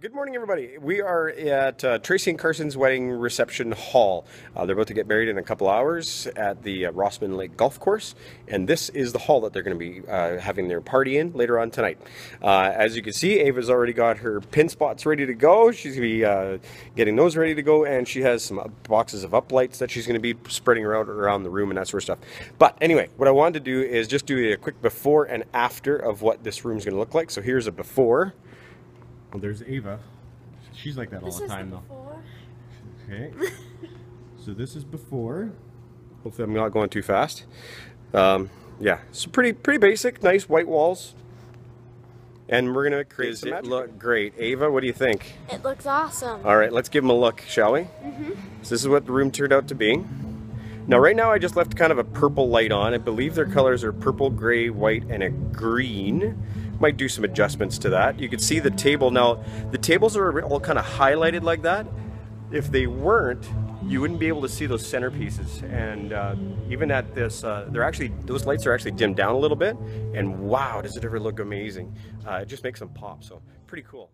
Good morning, everybody. We are at Tracy and Carson's wedding reception hall. They're about to get married in a couple hours at the Rossman Lake Golf Course, and this is the hall that they're going to be having their party in later on tonight. As you can see, Ava's already got her pin spots ready to go. She's going to be getting those ready to go, and she has some boxes of up lights that she's going to be spreading around the room and that sort of stuff. But anyway, what I wanted to do is just do a quick before and after of what this room's going to look like. So here's a before. Well, there's Ava. She's like that all the time, though. Okay. So this is before. Hopefully I'm not going too fast. Yeah, so pretty basic, nice white walls. And we're gonna create some magic. Does it look great? Ava, what do you think? It looks awesome. All right, let's give them a look, shall we? Mm-hmm. So this is what the room turned out to be. Now, right now I just left kind of a purple light on. I believe their colors are purple, gray, white, and a green. Might do some adjustments to that. You can see the table now. The tables are all kind of highlighted like that. If they weren't, you wouldn't be able to see those centerpieces. And even at this, those lights are actually dimmed down a little bit. And wow, does it ever look amazing! It just makes them pop. So pretty cool.